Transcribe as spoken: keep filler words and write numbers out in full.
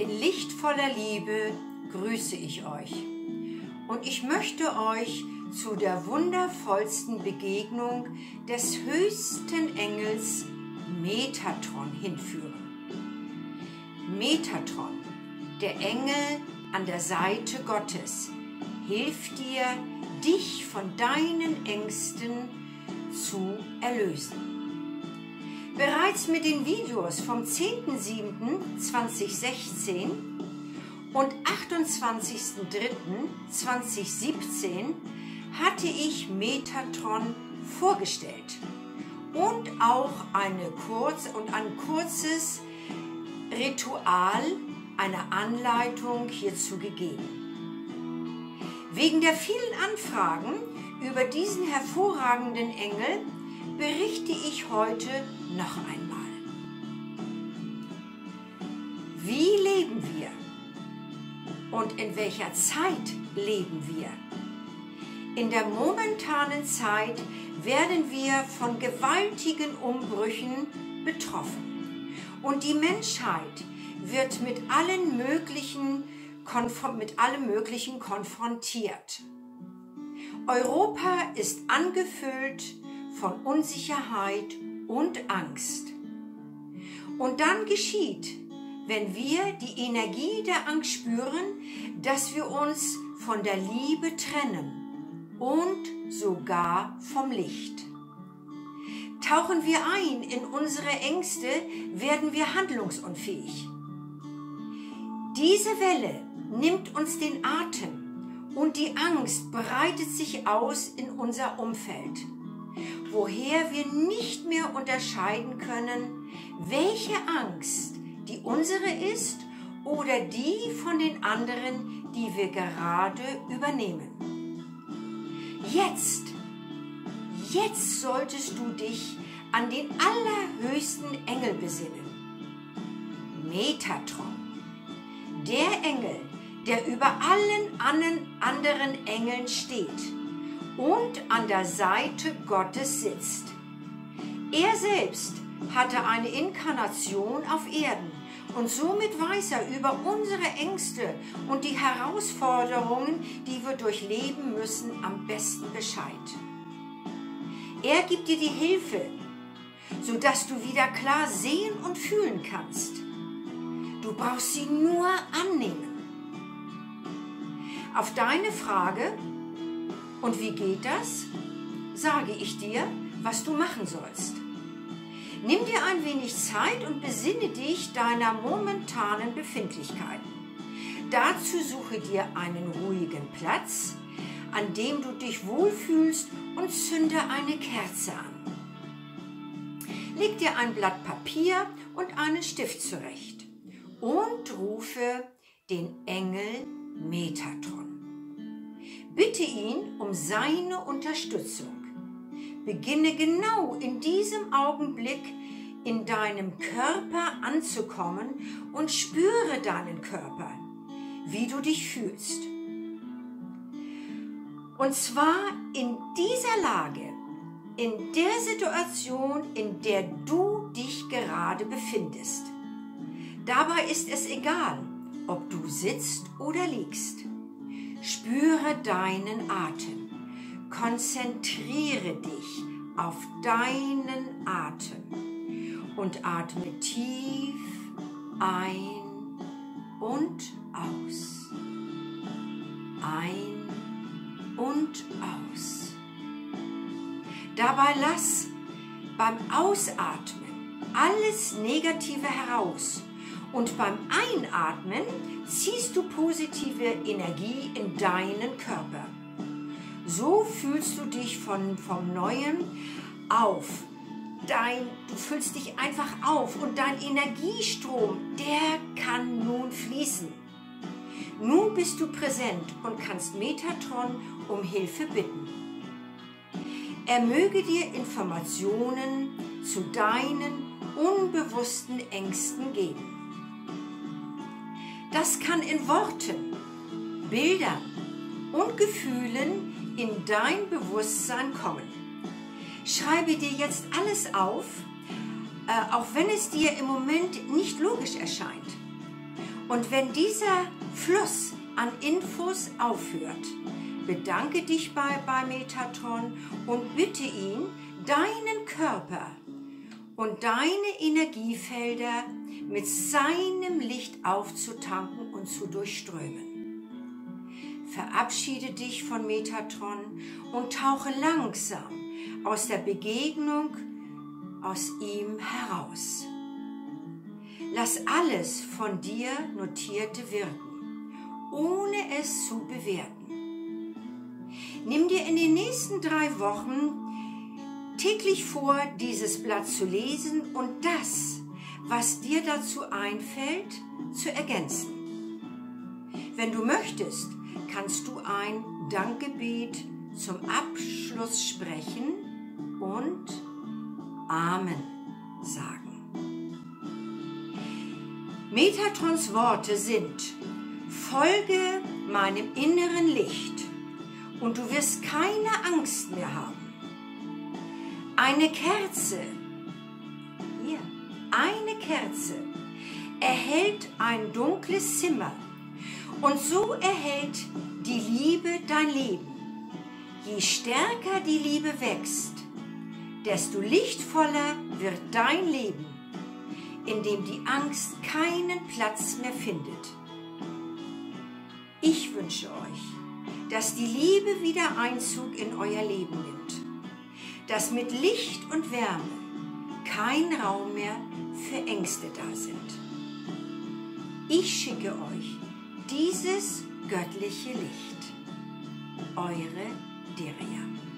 in lichtvoller Liebe grüße ich euch. Und ich möchte euch zu der wundervollsten Begegnung des höchsten Engels Metatron hinführen. Metatron, der Engel an der Seite Gottes, hilft dir, dich von deinen Ängsten zu erlösen. Bereits mit den Videos vom zehnten siebten zweitausendsechzehn und achtundzwanzigsten dritten zweitausendsiebzehn hatte ich Metatron vorgestellt und auch eine kurz und ein kurzes Ritual, eine Anleitung hierzu gegeben. Wegen der vielen Anfragen über diesen hervorragenden Engel berichte ich heute noch einmal. Wie leben wir? Und in welcher Zeit leben wir? In der momentanen Zeit werden wir von gewaltigen Umbrüchen betroffen. Und die Menschheit wird mit allen möglichen mit allem Möglichen konfrontiert. Europa ist angefüllt von Unsicherheit und Angst. Und dann geschieht, wenn wir die Energie der Angst spüren, dass wir uns von der Liebe trennen und sogar vom Licht. Tauchen wir ein in unsere Ängste, werden wir handlungsunfähig. Diese Welle nimmt uns den Atem und die Angst breitet sich aus in unser Umfeld, woher wir nicht mehr unterscheiden können, welche Angst die unsere ist oder die von den anderen, die wir gerade übernehmen. Jetzt, jetzt solltest du dich an den allerhöchsten Engel besinnen, Metatron. Der Engel, der über allen anderen Engeln steht und an der Seite Gottes sitzt. Er selbst hatte eine Inkarnation auf Erden und somit weiß er über unsere Ängste und die Herausforderungen, die wir durchleben müssen, am besten Bescheid. Er gibt dir die Hilfe, sodass du wieder klar sehen und fühlen kannst. Du brauchst sie nur annehmen. Auf deine Frage, und wie geht das, sage ich dir, was du machen sollst. Nimm dir ein wenig Zeit und besinne dich deiner momentanen Befindlichkeiten. Dazu suche dir einen ruhigen Platz, an dem du dich wohlfühlst, und zünde eine Kerze an. Leg dir ein Blatt Papier und einen Stift zurecht. Und rufe den Engel Metatron. Bitte ihn um seine Unterstützung. Beginne genau in diesem Augenblick in deinem Körper anzukommen und spüre deinen Körper, wie du dich fühlst. Und zwar in dieser Lage, in der Situation, in der du dich gerade befindest. Dabei ist es egal, ob du sitzt oder liegst. Spüre deinen Atem. Konzentriere dich auf deinen Atem und atme tief ein und aus. Ein und aus. Dabei lass beim Ausatmen alles Negative heraus. Und beim Einatmen ziehst du positive Energie in deinen Körper. So fühlst du dich von, vom Neuen auf. Dein, du fühlst dich einfach auf und dein Energiestrom, der kann nun fließen. Nun bist du präsent und kannst Metatron um Hilfe bitten. Er möge dir Informationen zu deinen unbewussten Ängsten geben. Das kann in Worten, Bildern und Gefühlen in dein Bewusstsein kommen. Schreibe dir jetzt alles auf, auch wenn es dir im Moment nicht logisch erscheint. Und wenn dieser Fluss an Infos aufhört, bedanke dich bei, bei Metatron und bitte ihn, deinen Körper und deine Energiefelder mit seinem Licht aufzutanken und zu durchströmen. Verabschiede dich von Metatron und tauche langsam aus der Begegnung aus ihm heraus. Lass alles von dir Notierte wirken, ohne es zu bewerten. Nimm dir in den nächsten drei Wochen täglich vor, dieses Blatt zu lesen und das, was dir dazu einfällt, zu ergänzen. Wenn du möchtest, kannst du ein Dankgebet zum Abschluss sprechen und Amen sagen. Metatrons Worte sind: Folge meinem inneren Licht und du wirst keine Angst mehr haben. Eine Kerze, hier, eine Kerze erhellt ein dunkles Zimmer und so erhält die Liebe dein Leben. Je stärker die Liebe wächst, desto lichtvoller wird dein Leben, in dem die Angst keinen Platz mehr findet. Ich wünsche euch, dass die Liebe wieder Einzug in euer Leben nimmt, dass mit Licht und Wärme kein Raum mehr für Ängste da sind. Ich schicke euch dieses göttliche Licht. Eure Deria.